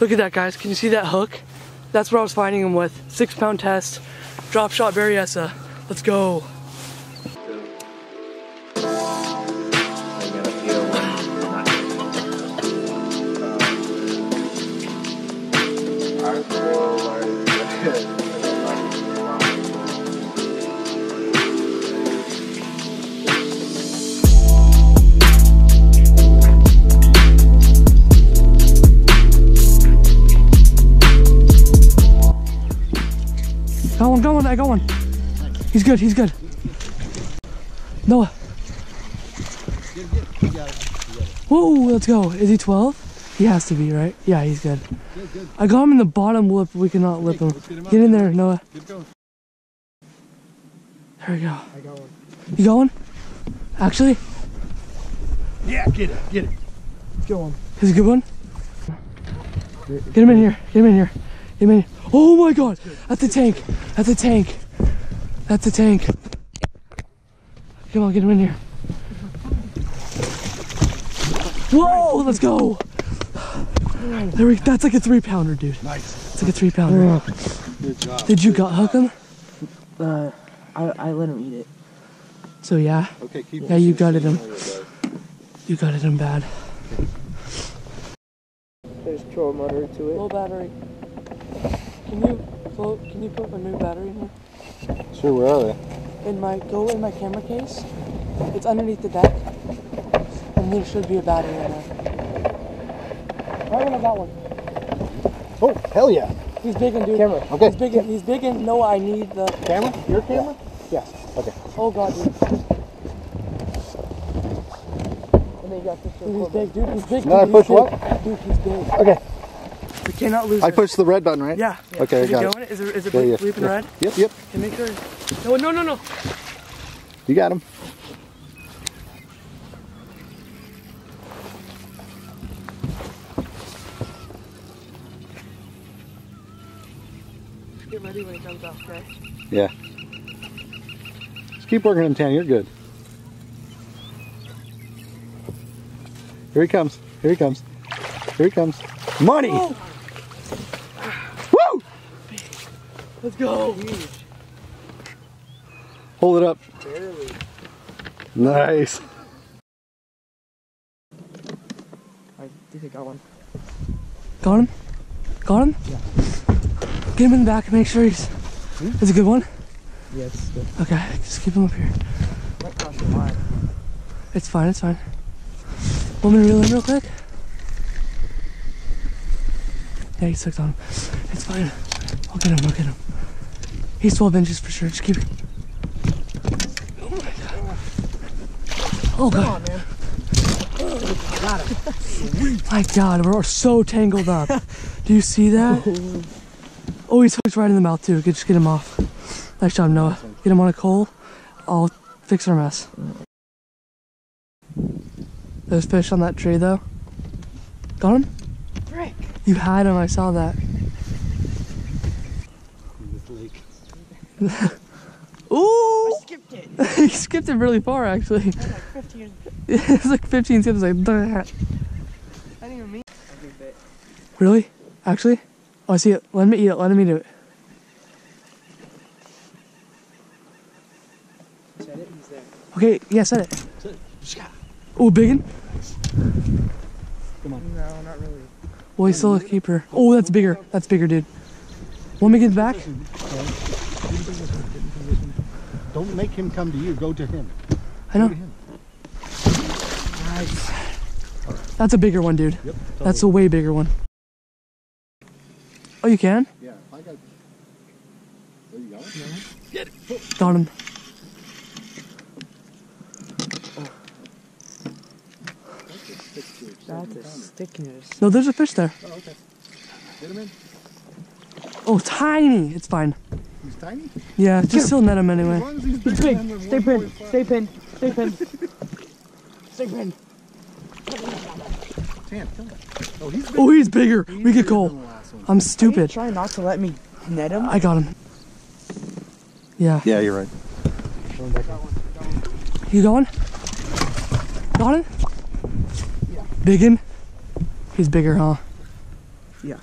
Look at that, guys. Can you see that hook? That's what I was finding him with. 6 pound test. Drop shot Berryessa. Let's go. I got one. He's good, he's good. Noah. Whoa, let's go. Is he 12? He has to be, right? Yeah, he's good. I got him in the bottom lip, we cannot lip him. Get in there, Noah. There we go. I got one. You got one? Actually? Yeah, get it, get it. Let's get one. Is it a good one? Get him in here, get him in here. Get him in here. Oh my god! That's the tank! That's the tank! That's the tank! Come on, get him in here. Whoa! Let's go! There we go. That's like a 3-pounder, dude. Nice. It's like a 3-pounder. Good job. Did you gut hook him? I let him eat it. So yeah? Okay, keep yeah, you gutted him. You gutted him bad. There's troll motor to it. Low battery. Can you put my new battery in here? Sure, where are they? Go in my camera case. It's underneath the deck. And there should be a battery in there. Right when I got one. Oh, hell yeah. He's bigging, dude. Camera. Okay. He's bigging. He's bigging. No, I need the camera? Your camera? Yeah. Okay. Oh god, dude. And then you got this. He's big, dude. He's big. Now I push what? Dude, he's big. Okay. We cannot lose. I pushed the red button, right? Yeah. Okay, I got it. Is it bleeping red? Yep, yep. Okay, make sure. No, no, no, no. You got him. Get ready when it comes off, right? Yeah. Just keep working him, Tanner. You're good. Here he comes. Here he comes. Here he comes. Money! Oh. Woo! Let's go! Hold it up. Barely. Nice. I think I got one. Got him? Got him? Yeah. Get him in the back and make sure he's... Is it a good one? Yeah, it's good. Okay, just keep him up here. It's fine, it's fine. Want me to reel in real quick? Yeah, he's hooked on him. It's fine. I'll get him, I'll get him. He's 12 inches for sure. Just keep it. Oh my god. Oh god. Come on, man. Oh, got him. Sweet. My god, we're so tangled up. Do you see that? Oh, he's hooked right in the mouth too. Just get him off. Nice job, Noah. Get him on a coal. I'll fix our mess. Those fish on that tree though. Got him? Frick. You had him, I saw that. Ooh! I skipped it. He skipped it really far, actually. It was like 15. It's like 15 seconds, like that. I didn't even mean a good bit. Really? Actually? Oh, I see it. Let me eat it. Let him eat it. Set it. He's there. Okay, yeah, set it. Set it. Ooh, biggin'? Come on. No, not really. Well, he's still a keeper. Oh, that's bigger. That's bigger, dude. Want me to get back? Don't make him come to you. Go to him. I know. Nice. That's a bigger one, dude. Yep, totally. That's a way bigger one. Oh, you can? Yeah. I got. There you go. Get it. Got him. That's a stickness. No, there's a fish there. Oh, okay. Get him in. Oh, tiny. It's fine. He's tiny? Yeah, just still net him anyway. He's big. Stay pinned. Stay pinned. Stay pinned. Stay pinned. Damn, kill him. Oh, he's big. Oh, he's bigger. He's we could go. I'm stupid. Try not to let me net him. I got him. Yeah. Yeah, you're right. You going? Got him? Biggin? He's bigger, huh? Yeah.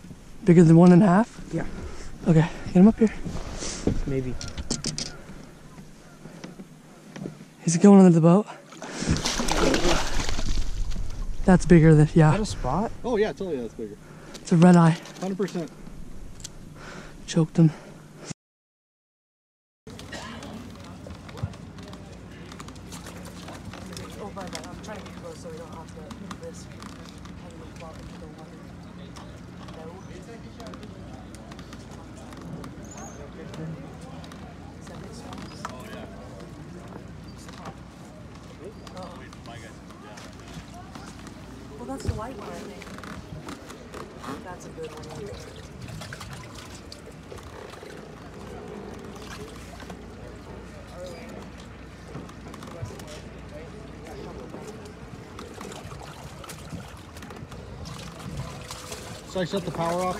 Bigger than 1.5? Yeah. Okay, get him up here. Maybe. Is it going under the boat? That's bigger than, yeah. Is that a spot? Oh yeah, totally, that's bigger. It's a red eye. 100%. Choked him. That's the white one, I think. That's a good one. So I shut the power off?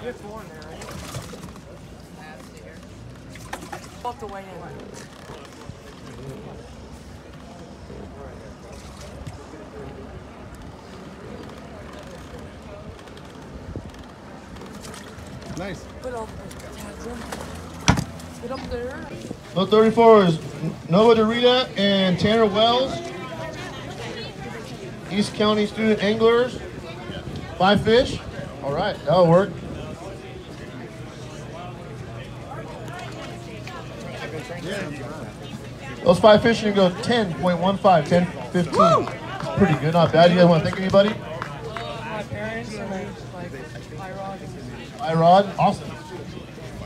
You have four in there, right? Walk the way in. Nice. Put all the tags in. Get up there. Boat 34 is Noah Derita and Tanner Wells, East County Student Anglers. 5 fish. All right, that'll work. Those 5 fish should go 10.15, 10.15. Woo! Pretty good, not bad. You guys want to thank anybody? My parents and like my rod. Irod, awesome.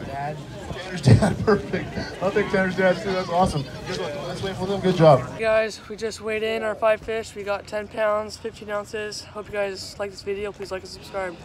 Dad. Tanner's dad, perfect. I think Tanner's dad too, that's awesome. Good one. Let's wait for them, good job. Hey guys, we just weighed in our 5 fish. We got 10 pounds, 15 ounces. Hope you guys like this video. Please like and subscribe.